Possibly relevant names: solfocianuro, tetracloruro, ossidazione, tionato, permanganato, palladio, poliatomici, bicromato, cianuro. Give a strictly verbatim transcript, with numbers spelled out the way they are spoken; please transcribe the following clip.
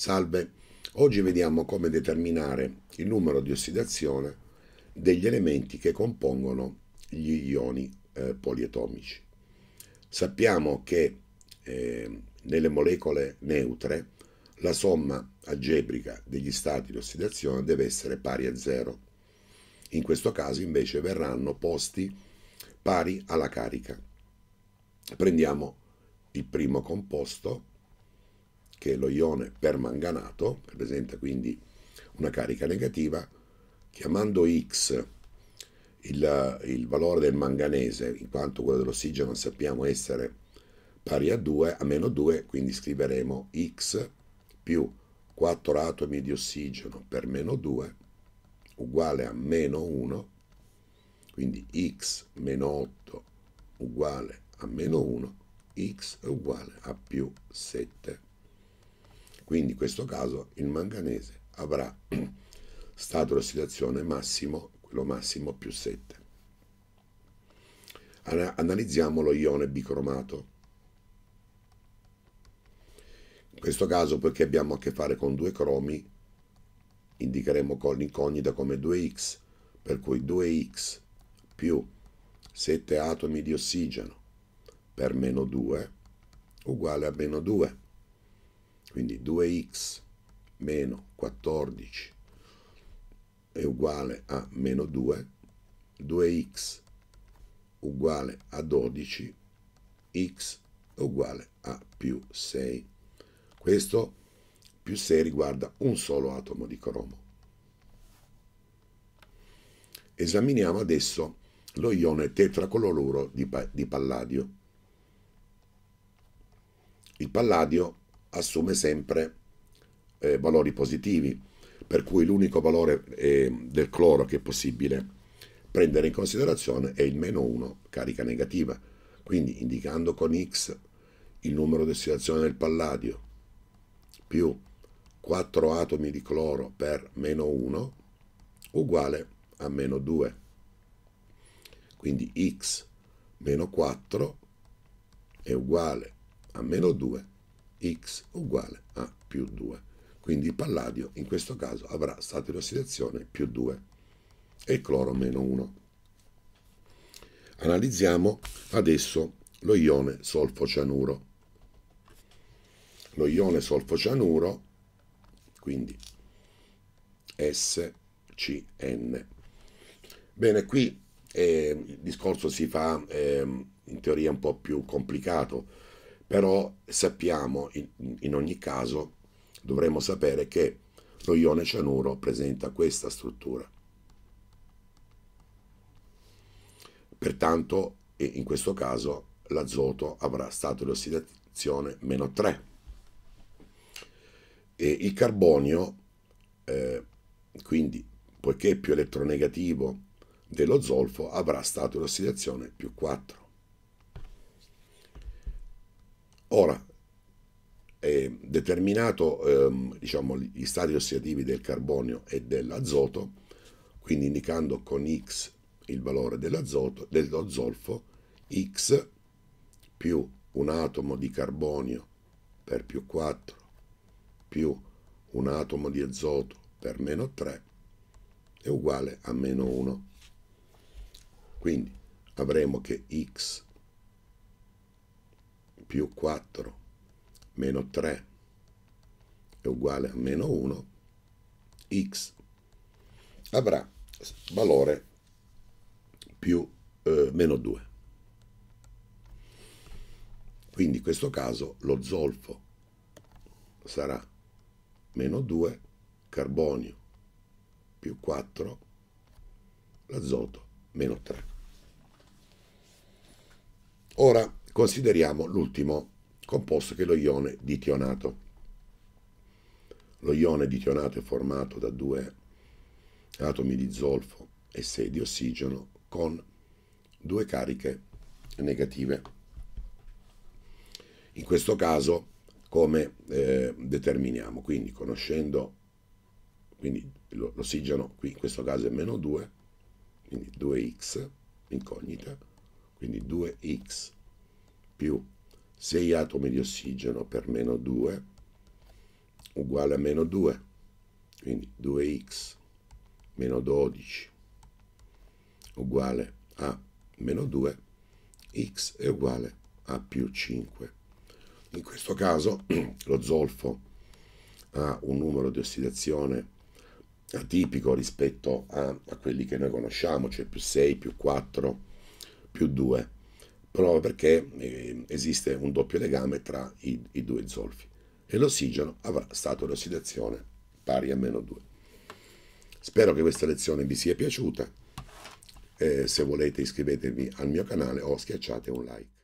Salve, oggi vediamo come determinare il numero di ossidazione degli elementi che compongono gli ioni eh, poliatomici. Sappiamo che eh, nelle molecole neutre la somma algebrica degli stati di ossidazione deve essere pari a zero. In questo caso invece verranno posti pari alla carica. Prendiamo il primo composto, che è lo ione permanganato, che presenta quindi una carica negativa. Chiamando X il, il valore del manganese, in quanto quello dell'ossigeno sappiamo essere pari a due, a meno due, quindi scriveremo X più quattro atomi di ossigeno per meno due uguale a meno uno, quindi X meno otto uguale a meno uno, X è uguale a più sette. Quindi in questo caso il manganese avrà stato di ossidazione massimo, quello massimo più sette. Analizziamo lo ione bicromato. In questo caso, poiché abbiamo a che fare con due cromi, indicheremo con l'incognita come due X, per cui due X più sette atomi di ossigeno per meno due uguale a meno due. Quindi due X meno quattordici è uguale a meno due, due X uguale a dodici, X uguale a più sei. Questo più sei riguarda un solo atomo di cromo. Esaminiamo adesso lo ione tetracloruro di, pa di palladio. Il palladio assume sempre eh, valori positivi, per cui l'unico valore eh, del cloro che è possibile prendere in considerazione è il meno uno, carica negativa. Quindi indicando con X il numero di ossidazione del palladio più quattro atomi di cloro per meno uno uguale a meno due, quindi X meno quattro è uguale a meno due, X uguale a più due. Quindi il palladio in questo caso avrà stato di ossidazione più due e il cloro meno uno. Analizziamo adesso lo ione solfocianuro. Lo ione solfocianuro, quindi S C N. Bene, qui eh, il discorso si fa eh, in teoria un po' più complicato, però sappiamo, in ogni caso, dovremo sapere che lo ione cianuro presenta questa struttura. Pertanto, in questo caso, l'azoto avrà stato di ossidazione meno tre. E il carbonio, eh, quindi, poiché è più elettronegativo dello zolfo, avrà stato di ossidazione più quattro. Ora, eh, determinato ehm, diciamo, gli stati ossidativi del carbonio e dell'azoto, quindi indicando con X il valore dell'azoto, dello zolfo, X più un atomo di carbonio per più quattro più un atomo di azoto per meno tre è uguale a meno uno. Quindi avremo che X più quattro meno tre è uguale a meno uno, X avrà valore più eh, meno due. Quindi in questo caso lo zolfo sarà meno due, carbonio più quattro, l'azoto meno tre. Ora consideriamo l'ultimo composto, che è lo ione di tionato. Lo ione di tionato è formato da due atomi di zolfo e sei di ossigeno con due cariche negative. In questo caso come eh, determiniamo? Quindi conoscendo quindi l'ossigeno, qui in questo caso è meno due, quindi due X incognita, quindi due X più sei atomi di ossigeno per meno due uguale a meno due, quindi due x meno dodici uguale a meno due, x è uguale a più cinque. In questo caso lo zolfo ha un numero di ossidazione atipico rispetto a, a quelli che noi conosciamo, cioè più sei, più quattro, più due, proprio perché eh, esiste un doppio legame tra i, i due zolfi, e l'ossigeno avrà stato di ossidazione pari a meno due. Spero che questa lezione vi sia piaciuta, eh, se volete iscrivetevi al mio canale o schiacciate un like.